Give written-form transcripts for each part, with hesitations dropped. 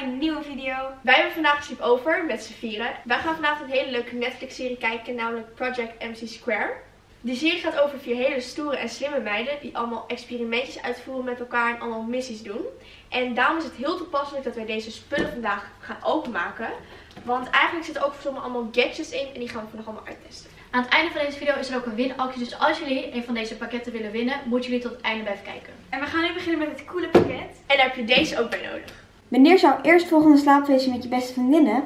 bij een nieuwe video. Wij hebben vandaag Sleep Over met z'n vieren. Wij gaan vandaag een hele leuke Netflix serie kijken, namelijk Project MC². Die serie gaat over 4 hele stoere en slimme meiden die allemaal experimentjes uitvoeren met elkaar en allemaal missies doen. En daarom is het heel toepasselijk dat wij deze spullen vandaag gaan openmaken. Want eigenlijk zitten ook voor sommigen allemaal gadgets in en die gaan we vandaag allemaal uittesten. Aan het einde van deze video is er ook een winactie, dus als jullie een van deze pakketten willen winnen, moeten jullie tot het einde blijven kijken. En we gaan nu beginnen met het coole pakket. En daar heb je deze ook bij nodig. Wanneer zou eerstvolgende slaapfeestje met je beste vriendinnen?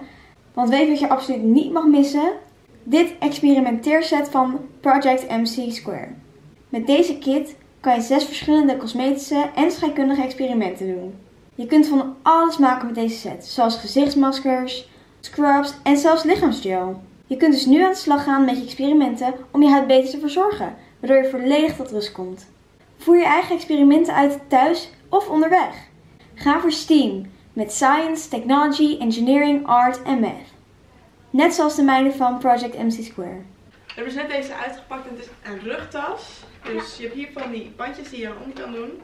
Want weet wat je absoluut niet mag missen? Dit experimenteerset van Project MC². Met deze kit kan je 6 verschillende cosmetische en scheikundige experimenten doen. Je kunt van alles maken met deze set, zoals gezichtsmaskers, scrubs en zelfs lichaamsgel. Je kunt dus nu aan de slag gaan met je experimenten om je huid beter te verzorgen, waardoor je volledig tot rust komt. Voer je eigen experimenten uit thuis of onderweg. Ga voor STEAM met Science, Technology, Engineering, Art en Math. Net zoals de meiden van Project MC². We hebben net deze uitgepakt en het is een rugtas. Dus je hebt hier van die bandjes die je om kan doen.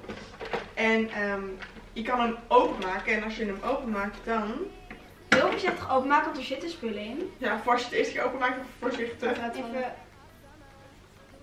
En je kan hem openmaken en als je hem openmaakt dan... Heel voorzichtig openmaken, want er zitten spullen in. Ja, voor als je het eerste keer openmaakt, voorzichtig. Even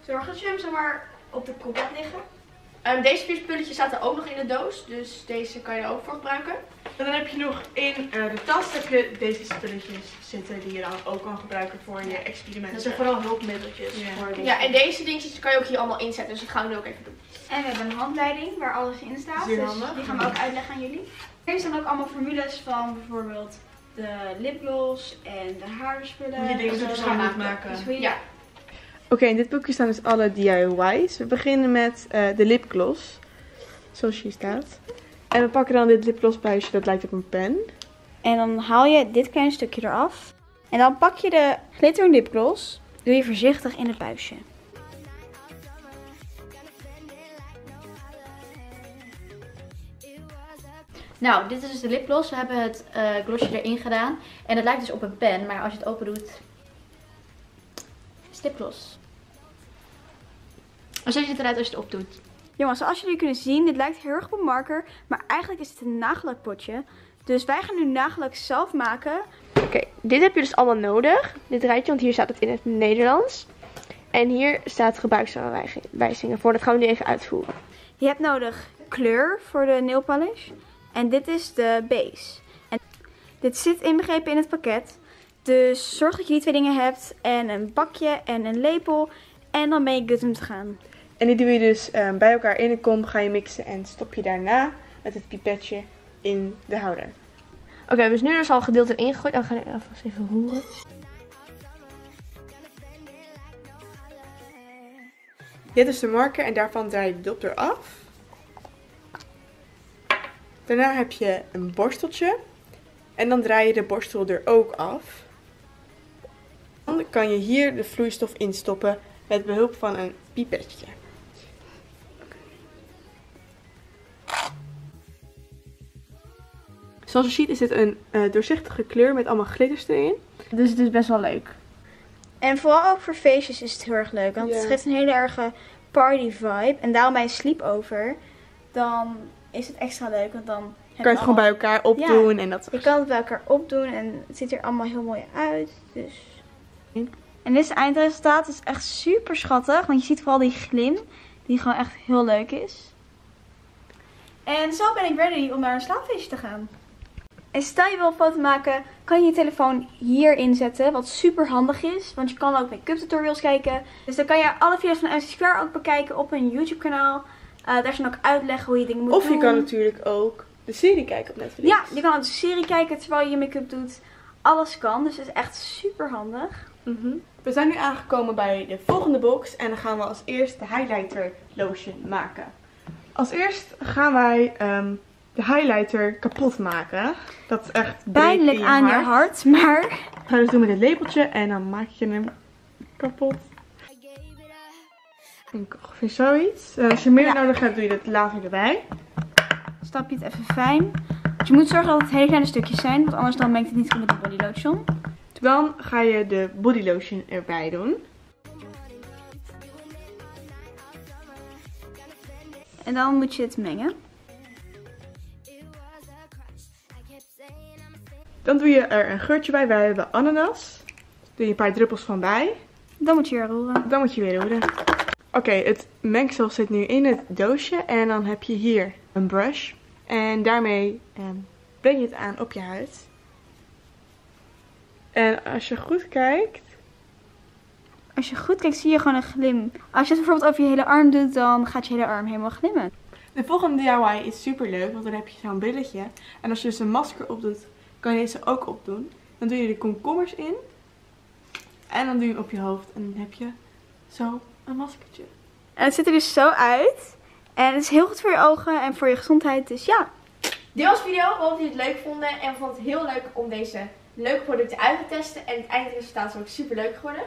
zorg dat je hem zomaar op de kop laat liggen. Deze 4 spulletjes zaten ook nog in de doos, dus deze kan je ook voor gebruiken. En dan heb je nog in de tas heb je deze spulletjes zitten die je dan ook kan gebruiken voor je experimenten. Dat zijn vooral hulpmiddeltjes. Ja. Ja, en deze dingetjes kan je ook hier allemaal inzetten, dus dat gaan we nu ook even doen. En we hebben een handleiding waar alles in staat, dus die gaan we ook uitleggen aan jullie. Hier staan ook allemaal formules van bijvoorbeeld de lipgloss en de haarspullen. Hoe je dingen zo schoon maken. Dus ja. Oké, in dit boekje staan dus alle DIY's. We beginnen met de lipgloss, zoals hier staat. En we pakken dan dit lipglossbuisje, dat lijkt op een pen. En dan haal je dit kleine stukje eraf. En dan pak je de glitter lipgloss, doe je voorzichtig in het buisje. Nou, dit is dus de lipgloss. We hebben het glossje erin gedaan. En het lijkt dus op een pen, maar als je het open doet, is lipgloss. Zo ziet het eruit als je het opdoet. Jongens, zoals jullie kunnen zien, dit lijkt heel erg op een marker, maar eigenlijk is het een nagellakpotje. Dus wij gaan nu nagellak zelf maken. Oké, dit heb je dus allemaal nodig. Dit rijtje, want hier staat het in het Nederlands. En hier staat gebruiksaanwijzingen voor. Dat gaan we nu even uitvoeren. Je hebt nodig kleur voor de nail polish. En dit is de base. En dit zit inbegrepen in het pakket. Dus zorg dat je die 2 dingen hebt. En een bakje en een lepel. En dan ben je good om te gaan. En die doe je dus bij elkaar in een kom, ga je mixen en stop je daarna met het pipetje in de houder. Oké, dus nu is al gedeeld erin gegooid. Dan ga ik alvast even roeren. Dit is de marker en daarvan draai je de dop eraf. Daarna heb je een borsteltje. En dan draai je de borstel er ook af. Dan kan je hier de vloeistof instoppen met behulp van een pipetje. Zoals je ziet is dit een doorzichtige kleur met allemaal glitters erin. Dus het is best wel leuk. En vooral ook voor feestjes is het heel erg leuk. Want het geeft een hele erge party vibe. En daarom bij een sleepover dan is het extra leuk. Want dan kan je het gewoon bij elkaar opdoen. Ja, en dat je kan het bij elkaar opdoen en het ziet er allemaal heel mooi uit. Dus. En dit is het eindresultaat. Het is echt super schattig. Want je ziet vooral die glim. Die gewoon echt heel leuk is. En zo ben ik ready om naar een slaapfeestje te gaan. En stel je wil een foto maken, kan je je telefoon hier inzetten, wat super handig is. Want je kan ook make-up tutorials kijken. Dus dan kan je alle video's van MC² ook bekijken op een YouTube kanaal. Daar zijn ook uitleggen hoe je dingen moet doen. Of je kan natuurlijk ook de serie kijken op Netflix. Ja, je kan ook de serie kijken terwijl je je make-up doet. Alles kan, dus het is echt super handig. We zijn nu aangekomen bij de volgende box. En dan gaan we als eerst de highlighter lotion maken. Als eerst gaan wij... de highlighter kapot maken. Dat is echt pijnlijk aan je hart, maar... Dat gaan we dus doen met dit lepeltje en dan maak je hem kapot. Ik denk ongeveer zoiets. Als je meer nodig hebt, doe je dat later erbij. Stap je het even fijn. Dus je moet zorgen dat het hele kleine stukjes zijn, want anders dan mengt het niet goed met de body lotion. Dan ga je de body lotion erbij doen. En dan moet je het mengen. Dan doe je er een geurtje bij. Wij hebben ananas. Doe je een paar druppels van bij. Dan moet je weer roeren. Dan moet je weer roeren. Oké, het mengsel zit nu in het doosje. En dan heb je hier een brush. En daarmee breng je het aan op je huid. En als je goed kijkt... Als je goed kijkt zie je gewoon een glim. Als je het bijvoorbeeld over je hele arm doet, dan gaat je hele arm helemaal glimmen. De volgende DIY is super leuk, want dan heb je zo'n brilletje. En als je dus een masker opdoet, kan je deze ook opdoen. Dan doe je de komkommers in. En dan doe je hem op je hoofd. En dan heb je zo een maskertje. En het ziet er dus zo uit. En het is heel goed voor je ogen en voor je gezondheid. Dus ja. Dit was de video. We hopen dat jullie het leuk vonden. En we vonden het heel leuk om deze leuke producten uit te testen. En het eindresultaat is ook super leuk geworden.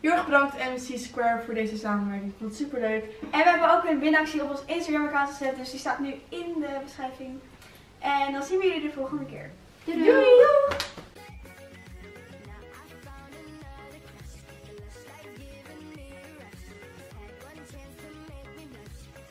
Heel erg bedankt MC² voor deze samenwerking. Ik vond het super leuk. En we hebben ook een winactie op ons Instagram-account gezet. Dus die staat nu in de beschrijving. En dan zien we jullie de volgende keer. Doei! Doei.